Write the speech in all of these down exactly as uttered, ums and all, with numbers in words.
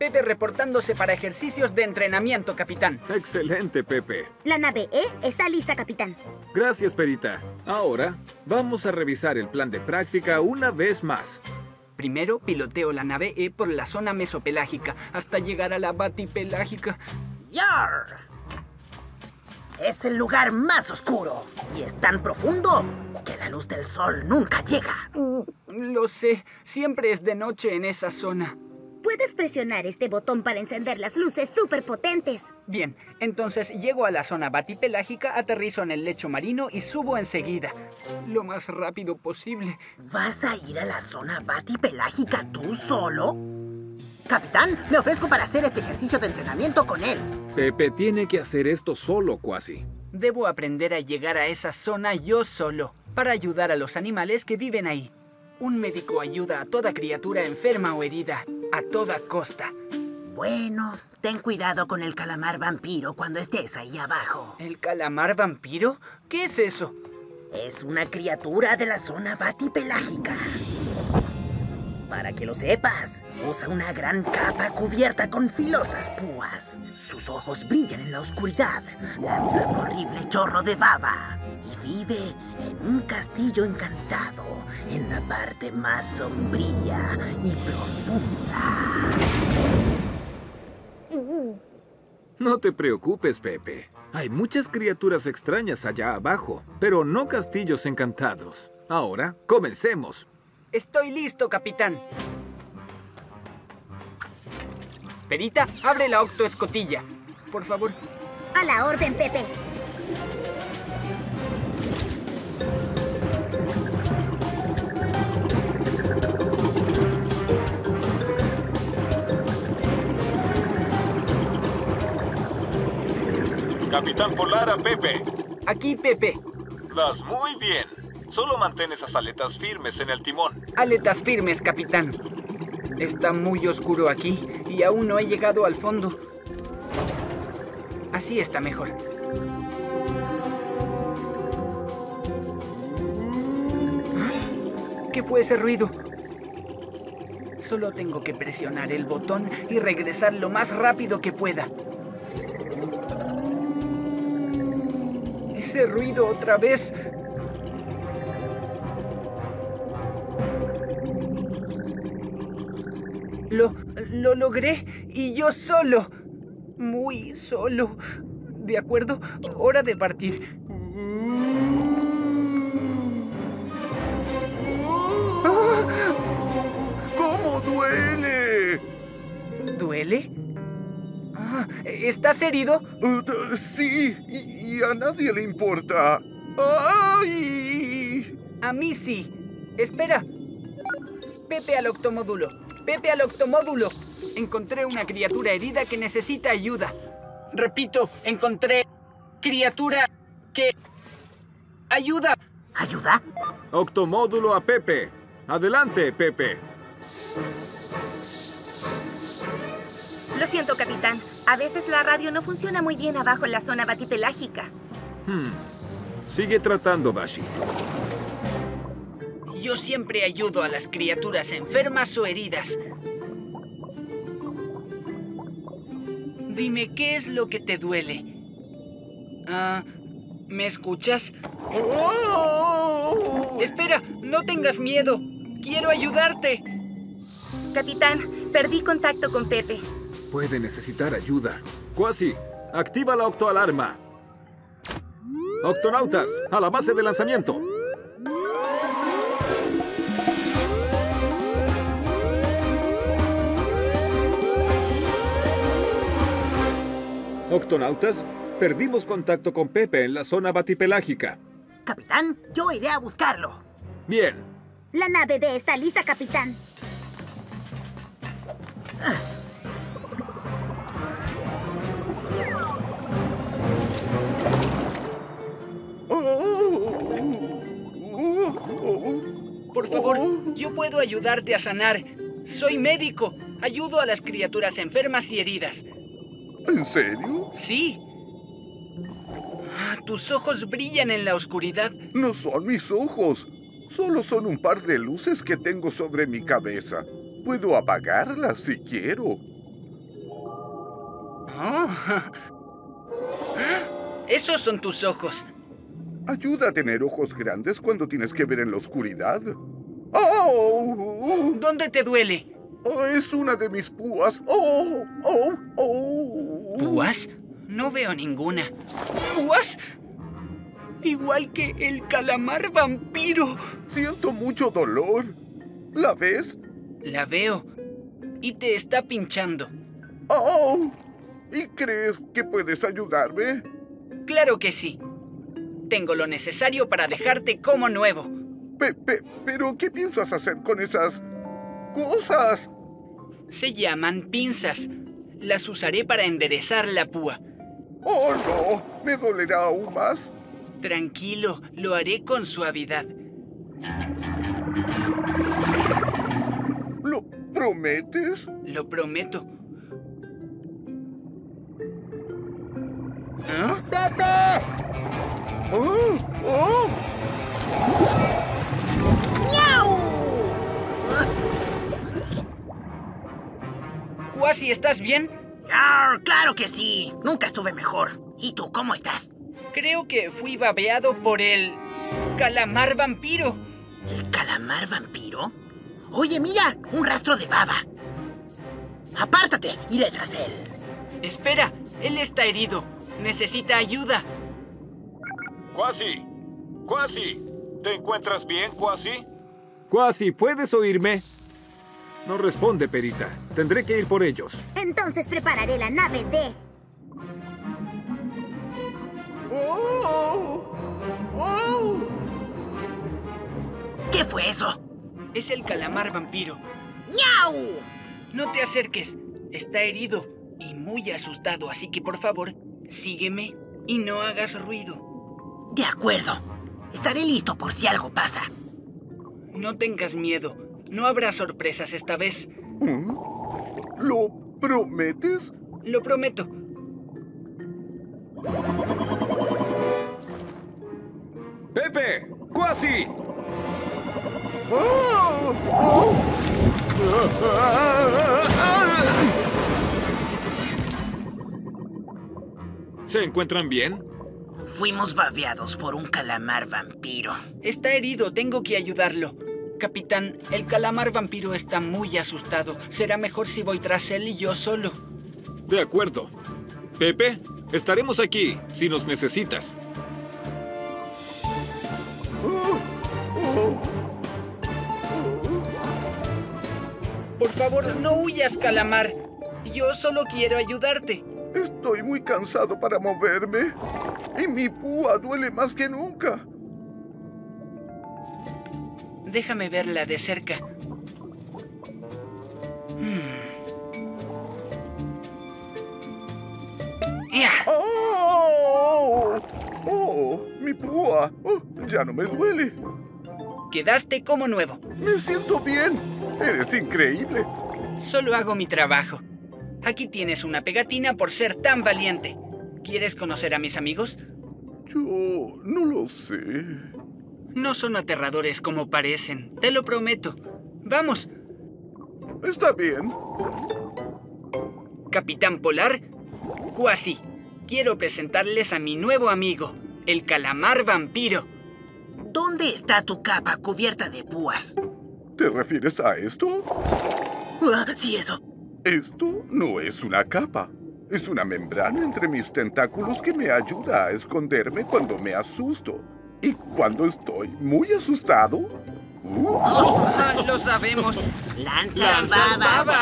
Pepe reportándose para ejercicios de entrenamiento, capitán. Excelente, Pepe. La nave E está lista, capitán. Gracias, Perita. Ahora vamos a revisar el plan de práctica una vez más. Primero piloteo la nave E por la zona mesopelágica hasta llegar a la batipelágica. ¡Yar! Es el lugar más oscuro y es tan profundo que la luz del sol nunca llega. Lo sé. Siempre es de noche en esa zona. Puedes presionar este botón para encender las luces superpotentes. Bien, entonces llego a la zona batipelágica, aterrizo en el lecho marino y subo enseguida. Lo más rápido posible. ¿Vas a ir a la zona batipelágica tú solo? Capitán, me ofrezco para hacer este ejercicio de entrenamiento con él. Pepe tiene que hacer esto solo, Kwazii. Debo aprender a llegar a esa zona yo solo, para ayudar a los animales que viven ahí. Un médico ayuda a toda criatura enferma o herida, a toda costa. Bueno, ten cuidado con el calamar vampiro cuando estés ahí abajo. ¿El calamar vampiro? ¿Qué es eso? Es una criatura de la zona batipelágica. Para que lo sepas, usa una gran capa cubierta con filosas púas. Sus ojos brillan en la oscuridad, lanza un horrible chorro de baba y vive en un castillo encantado, en la parte más sombría y profunda. No te preocupes, Pepe. Hay muchas criaturas extrañas allá abajo, pero no castillos encantados. Ahora, comencemos. Estoy listo, capitán. Perita, abre la octo escotilla, por favor. A la orden, Pepe. Capitán Polar a Pepe. Aquí, Pepe. Vas muy bien. Solo mantén esas aletas firmes en el timón. Aletas firmes, capitán. Está muy oscuro aquí y aún no he llegado al fondo. Así está mejor. ¿Qué fue ese ruido? Solo tengo que presionar el botón y regresar lo más rápido que pueda. Ese ruido otra vez. Lo, lo logré, y yo solo, muy solo. ¿De acuerdo? Hora de partir. ¿Cómo duele? ¿Duele? Ah, ¿estás herido? Uh, sí, y, y a nadie le importa. ¡Ay! A mí sí. Espera. Pepe al octomódulo. Pepe al octomódulo. Encontré una criatura herida que necesita ayuda. Repito, encontré criatura que... ayuda. ¿Ayuda? Octomódulo a Pepe. Adelante, Pepe. Lo siento, capitán. A veces la radio no funciona muy bien abajo en la zona batipelágica. Hmm. Sigue tratando, Dashi. Yo siempre ayudo a las criaturas enfermas o heridas. Dime, ¿qué es lo que te duele? Ah, ¿me escuchas? ¡Oh! Espera, no tengas miedo. Quiero ayudarte. Capitán, perdí contacto con Pepe. Puede necesitar ayuda. Kwazii, activa la octoalarma. Octonautas, a la base de lanzamiento. Octonautas, perdimos contacto con Pepe en la zona batipelágica. Capitán, yo iré a buscarlo. Bien. La nave D está lista, capitán. Ah. Por favor, yo puedo ayudarte a sanar. Soy médico. Ayudo a las criaturas enfermas y heridas. ¿En serio? Sí. Ah, tus ojos brillan en la oscuridad. No son mis ojos. Solo son un par de luces que tengo sobre mi cabeza. Puedo apagarlas si quiero. Oh. Esos son tus ojos. Ayuda a tener ojos grandes cuando tienes que ver en la oscuridad. ¡Oh! ¿Dónde te duele? Oh, es una de mis púas. ¡Oh! ¡Oh! ¡Oh! ¿Púas? No veo ninguna. ¿Púas? Igual que el calamar vampiro. Siento mucho dolor. ¿La ves? La veo. Y te está pinchando. ¡Oh! ¿Y crees que puedes ayudarme? Claro que sí. Tengo lo necesario para dejarte como nuevo. Pepe, ¿pero qué piensas hacer con esas cosas? Se llaman pinzas. Las usaré para enderezar la púa. ¡Oh, no! ¿Me dolerá aún más? Tranquilo, lo haré con suavidad. ¿Lo prometes? Lo prometo. ¿Ah? ¡Pepe! ¡Oh! ¡Oh! Kwazii, ¿estás bien? Arr, ¡claro que sí! Nunca estuve mejor. ¿Y tú, cómo estás? Creo que fui babeado por el... calamar vampiro. ¿El calamar vampiro? Oye, mira, un rastro de baba. ¡Apártate! Iré tras él. Espera, él está herido. Necesita ayuda. Kwazii, Kwazii, ¿te encuentras bien, Kwazii? Kwazii, ¿puedes oírme? No responde, Perita. Tendré que ir por ellos. Entonces prepararé la nave de... ¡Oh! ¡Oh! ¿Qué fue eso? Es el calamar vampiro. ¡Miau! No te acerques. Está herido y muy asustado, así que por favor, sígueme y no hagas ruido. De acuerdo. Estaré listo por si algo pasa. No tengas miedo. No habrá sorpresas esta vez. ¿Lo prometes? Lo prometo. ¡Pepe! ¡Kwazii! ¡Oh! ¡Oh! ¿Se encuentran bien? Fuimos babeados por un calamar vampiro. Está herido, tengo que ayudarlo. Capitán, el calamar vampiro está muy asustado. Será mejor si voy tras él y yo solo. De acuerdo. Pepe, estaremos aquí si nos necesitas. Por favor, no huyas, calamar. Yo solo quiero ayudarte. Estoy muy cansado para moverme. Y mi púa duele más que nunca. Déjame verla de cerca. Mm. Yeah. Oh, oh, oh, mi púa. Oh, ya no me duele. Quedaste como nuevo. Me siento bien. Eres increíble. Solo hago mi trabajo. Aquí tienes una pegatina por ser tan valiente. ¿Quieres conocer a mis amigos? Yo... no lo sé. No son aterradores como parecen, te lo prometo. ¡Vamos! Está bien. Capitán Polar, Kwazii, quiero presentarles a mi nuevo amigo, el calamar vampiro. ¿Dónde está tu capa cubierta de púas? ¿Te refieres a esto? Ah, sí, eso. Esto no es una capa. Es una membrana entre mis tentáculos que me ayuda a esconderme cuando me asusto. Y cuando estoy muy asustado... Uh. Oh, ¡lo sabemos! ¡Lanzas, Lanzas baba. baba!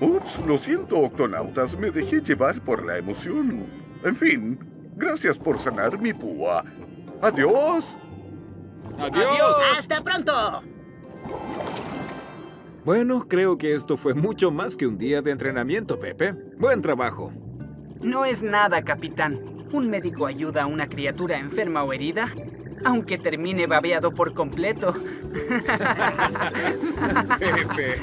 Ups, lo siento, octonautas. Me dejé llevar por la emoción. En fin, gracias por sanar mi púa. ¡Adiós! ¡Adiós! Adiós. ¡Hasta pronto! Bueno, creo que esto fue mucho más que un día de entrenamiento, Pepe. Buen trabajo. No es nada, capitán. Un médico ayuda a una criatura enferma o herida, aunque termine babeado por completo. Pepe.